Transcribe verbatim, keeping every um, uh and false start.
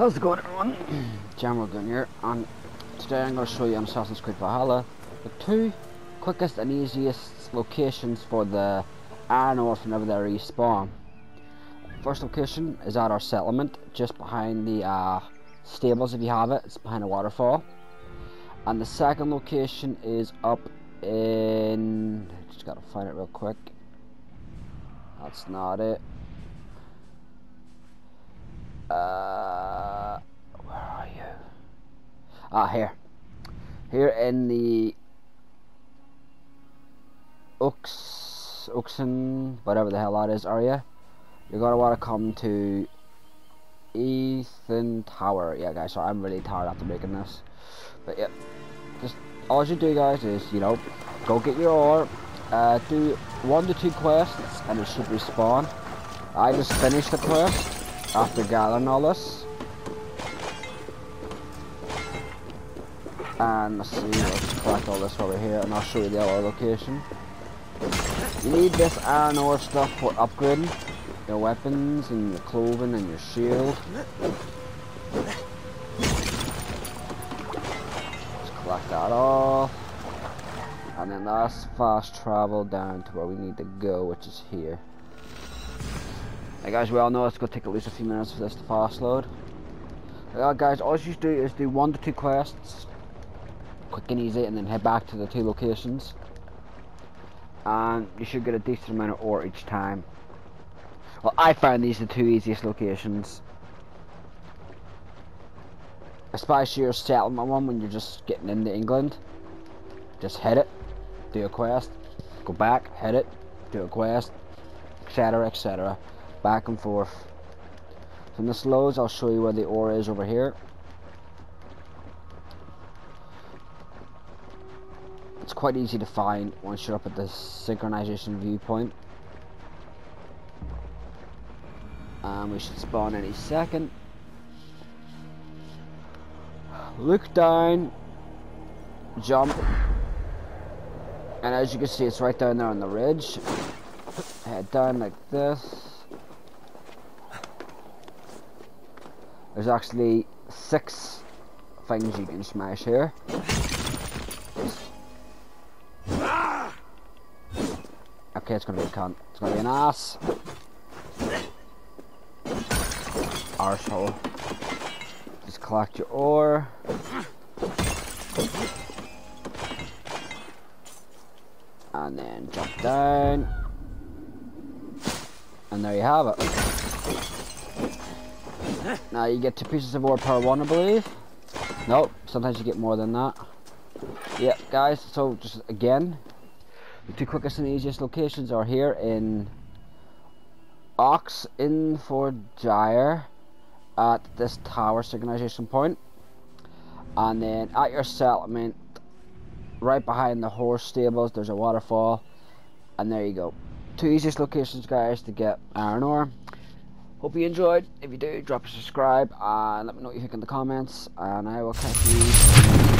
How's it going, everyone? General Goon here, and today I'm going to show you on Assassin's Creed Valhalla the two quickest and easiest locations for the iron ore whenever they respawn. First location is at our settlement, just behind the uh, stables if you have it. It's behind a waterfall. And the second location is up in... just gotta find it real quick. That's not it. Uh, where are you? Ah, here. Here in the Ox, Oxen, whatever the hell that is area, you're gonna want to come to Ethan Tower. Yeah, guys. Sorry, I'm really tired after making this, but yeah, just all you do, guys, is you know, go get your ore, uh, do one to two quests, and it should respawn. I just finished the quest after gathering all this, and let's see, let's collect all this over here, and I'll show you the other location. You need this iron ore stuff for upgrading your weapons and your clothing and your shield. Let's collect that off, and then let's fast travel down to where we need to go, which is here. Now guys, we all know it's going to take at least a few minutes for this to fast load. Now guys, all you do is do one to two quests, quick and easy, and then head back to the two locations. And you should get a decent amount of ore each time. Well, I find these the two easiest locations. Especially your settlement one, when you're just getting into England. Just hit it, do a quest, go back, hit it, do a quest, etc, et cetera. Back and forth. When this loads, I'll show you where the ore is over here. It's quite easy to find once you're up at the synchronization viewpoint. And we should spawn any second. Look down, jump, and as you can see, it's right down there on the ridge. Head down like this. There's actually six things you can smash here. Okay, it's gonna be a cunt. It's gonna be an ass. Arsehole. Just collect your ore. And then jump down. And there you have it. Now you get two pieces of ore per one, I believe. Nope, sometimes you get more than that. Yeah, guys, so just again, the two quickest and easiest locations are here in Oxenefordscire at this tower synchronization point, and then at your settlement right behind the horse stables there's a waterfall, and there you go. Two easiest locations, guys, to get iron ore. Hope you enjoyed. If you do, drop a subscribe and let me know what you think in the comments, and I will catch you.